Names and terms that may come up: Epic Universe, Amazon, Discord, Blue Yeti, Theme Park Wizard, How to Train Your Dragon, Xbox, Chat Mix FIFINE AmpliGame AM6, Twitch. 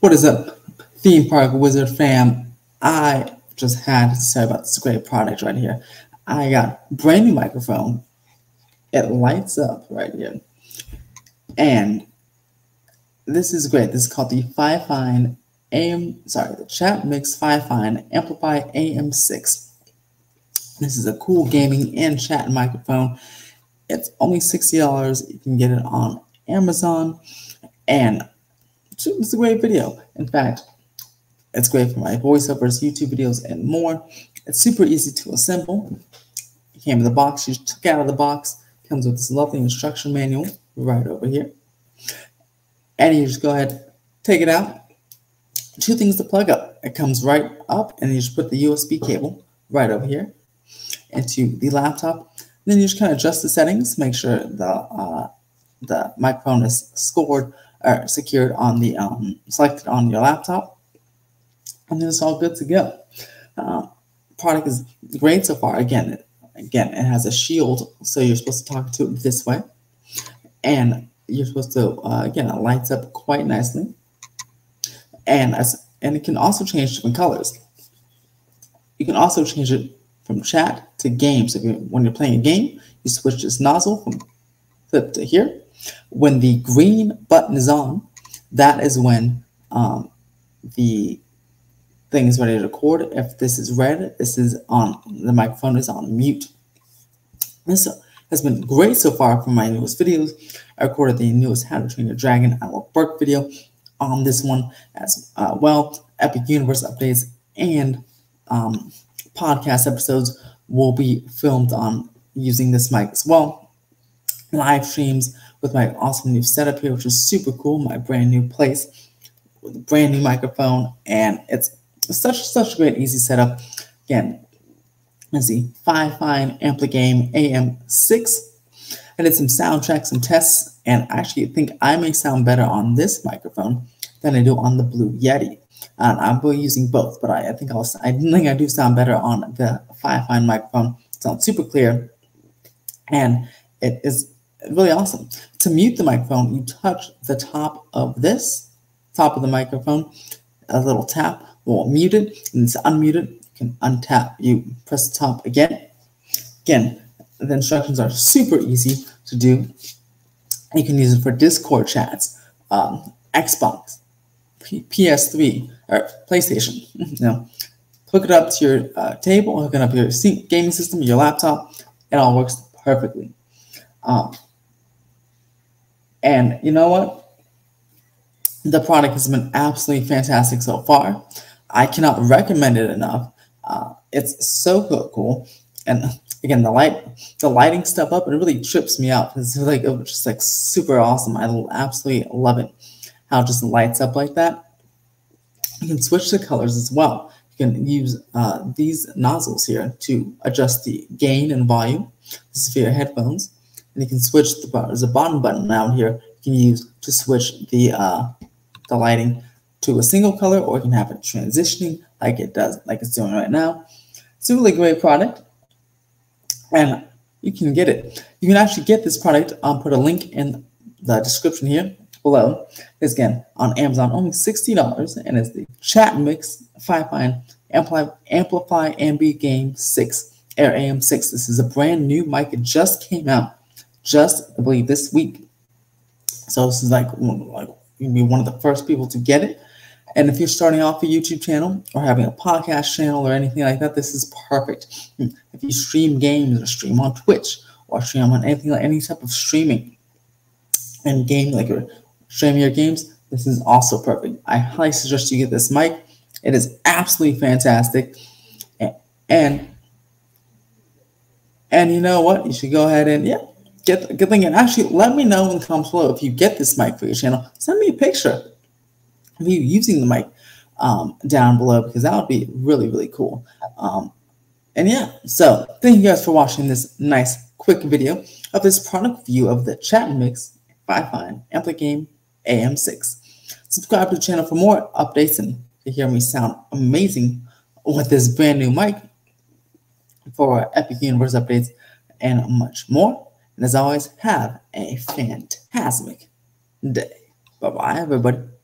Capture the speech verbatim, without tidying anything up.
What is up, Theme Park Wizard fam? I just had to say about this great product right here. I got a brand new microphone. It lights up right here. And this is great. This is called the FIFINE A M, sorry, the Chat Mix FIFINE Amplify A M six. This is a cool gaming and chat microphone. It's only sixty dollars. You can get it on Amazon. And it's a great video. In fact, it's great for my voiceovers, YouTube videos, and more. It's super easy to assemble. It came in the box. You took it out of the box. It comes with this lovely instruction manual right over here. And you just go ahead, take it out. Two things to plug up. It comes right up, and you just put the U S B cable right over here into the laptop. And then you just kind of adjust the settings, make sure the uh, the microphone is scored or secured on the um, selected on your laptop, and then it's all good to go. Uh, product is great so far. Again, it, again, it has a shield, so you're supposed to talk to it this way, and you're supposed to uh, again, it lights up quite nicely, and as and it can also change different colors. You can also change it from chat to games. If you, when you're playing a game, you switch this nozzle from flip to here. When the green button is on, that is when um, the thing is ready to record. If this is red, this is on, the microphone is on mute. This has been great so far for my newest videos. I recorded the newest How to Train Your Dragon, our Burke video on this one as uh, well. Epic Universe updates and um, podcast episodes will be filmed on using this mic as well. Live streams with my awesome new setup here, which is super cool. My brand new place with a brand new microphone, and it's such such a great easy setup. Again, let's see, FIFINE AmpliGame A M six. I did some sound checks and tests, and actually think I may sound better on this microphone than I do on the Blue Yeti. And I'm using both, but I, I think I'll, I think I do sound better on the FIFINE microphone. It sounds super clear, and it is really awesome. To mute the microphone, you touch the top of this, top of the microphone, a little tap will mute it, and to unmute it, you can untap. You press the top again. Again, the instructions are super easy to do. You can use it for Discord chats, um, Xbox, P S three or PlayStation. No, hook it up to your uh, table, hook it up to your gaming system, your laptop. It all works perfectly. Um, and you know what? The product has been absolutely fantastic so far. I cannot recommend it enough. Uh, it's so cool. And again, the light, the lighting stuff up, it really trips me out. It's like it was just like super awesome. I absolutely love it. How it just lights up like that. You can switch the colors as well. You can use uh, these nozzles here to adjust the gain and volume. This is for your headphones. And you can switch, the, there's a bottom button down here you can use to switch the, uh, the lighting to a single color, or you can have it transitioning like it does, like it's doing right now. It's a really great product, and you can get it. You can actually get this product. I'll put a link in the description here below. It's again on Amazon, only sixty dollars, and it's the Chat Mix FIFINE Amplify AmpliGame six Air A M six. This is a brand new mic. It just came out, just I believe this week. So this is like like you'll be one of the first people to get it. And if you're starting off a YouTube channel or having a podcast channel or anything like that, this is perfect. If you stream games or stream on Twitch or stream on anything like any type of streaming and game like your stream your games, this is also perfect. I highly suggest you get this mic. It is absolutely fantastic. And, and and you know what? You should go ahead and yeah, get the good thing. And actually, let me know in the comments below if you get this mic for your channel. Send me a picture of you using the mic um, down below, because that would be really, really cool. Um, and yeah, so thank you guys for watching this nice, quick video of this product review of the Chat Mix FIFINE AmpliGame A M six. Subscribe to the channel for more updates and to hear me sound amazing with this brand new mic for Epic Universe updates and much more. And as always, have a fantastic day. Bye bye, everybody.